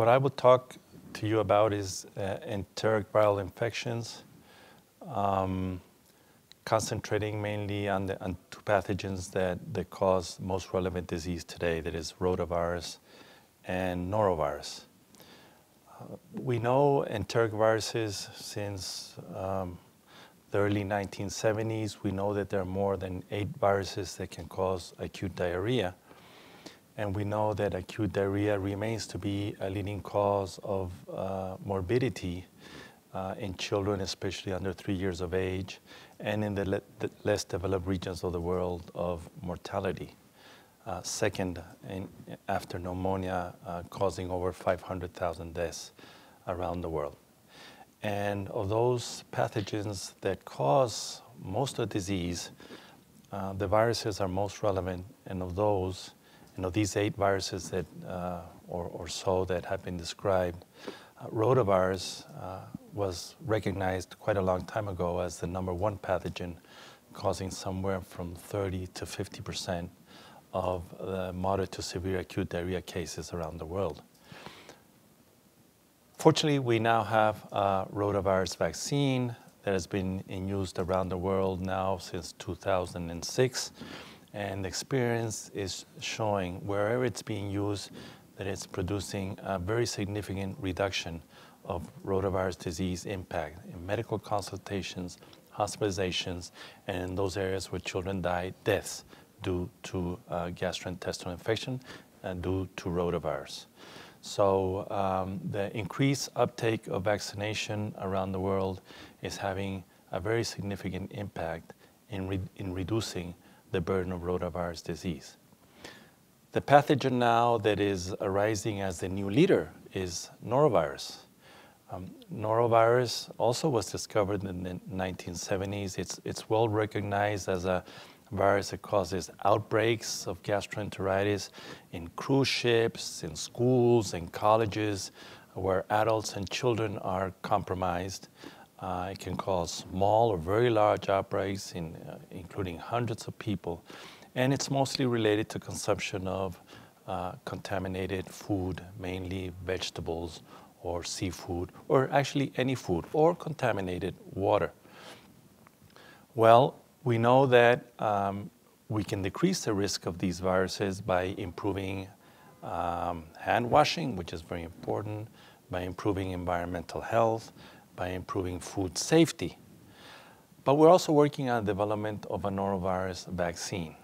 What I would talk to you about is enteric viral infections, concentrating mainly on two pathogens that cause most relevant disease today, that is rotavirus and norovirus. We know enteric viruses since the early 1970s. We know that there are more than 8 viruses that can cause acute diarrhea. And we know that acute diarrhea remains to be a leading cause of morbidity in children, especially under 3 years of age, and in the less developed regions of the world of mortality. Second, after pneumonia, causing over 500,000 deaths around the world. And of those pathogens that cause most of the disease, the viruses are most relevant, and of those, these 8 viruses that, or so that have been described, rotavirus was recognized quite a long time ago as the #1 pathogen, causing somewhere from 30% to 50% of the moderate to severe acute diarrhea cases around the world. Fortunately, we now have a rotavirus vaccine that has been in use around the world now since 2006. And experience is showing, wherever it's being used, that it's producing a very significant reduction of rotavirus disease impact in medical consultations, hospitalizations, and in those areas where children die, deaths due to gastrointestinal infection and due to rotavirus. So the increased uptake of vaccination around the world is having a very significant impact in reducing the burden of rotavirus disease. The pathogen now that is arising as the new leader is norovirus. Norovirus also was discovered in the 1970s. It's well recognized as a virus that causes outbreaks of gastroenteritis in cruise ships, in schools, in colleges, where adults and children are compromised. It can cause small or very large outbreaks, including hundreds of people. And it's mostly related to consumption of contaminated food, mainly vegetables or seafood, or actually any food, or contaminated water. Well, we know that we can decrease the risk of these viruses by improving hand washing, which is very important, by improving environmental health, by improving food safety. But we're also working on the development of a norovirus vaccine.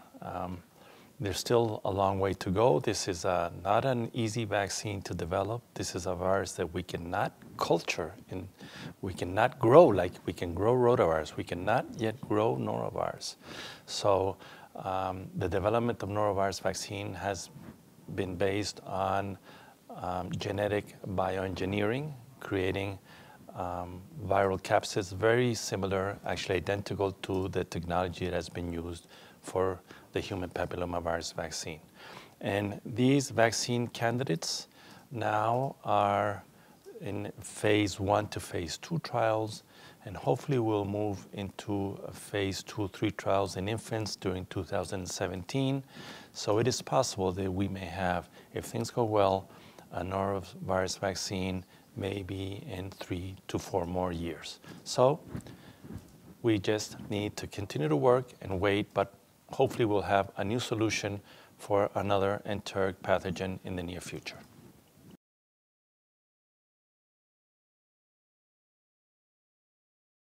There's still a long way to go. This is not an easy vaccine to develop. This is a virus that we cannot culture, and we cannot grow like we can grow rotavirus. We cannot yet grow norovirus. So the development of norovirus vaccine has been based on genetic bioengineering, creating viral capsids, very similar, actually identical to the technology that has been used for the human papillomavirus vaccine. And these vaccine candidates now are in phase 1 to phase 2 trials, and hopefully we'll move into phase 2, 3 trials in infants during 2017. So it is possible that we may have, if things go well, a norovirus vaccine maybe in 3 to 4 more years. So we just need to continue to work and wait, but hopefully we'll have a new solution for another enteric pathogen in the near future.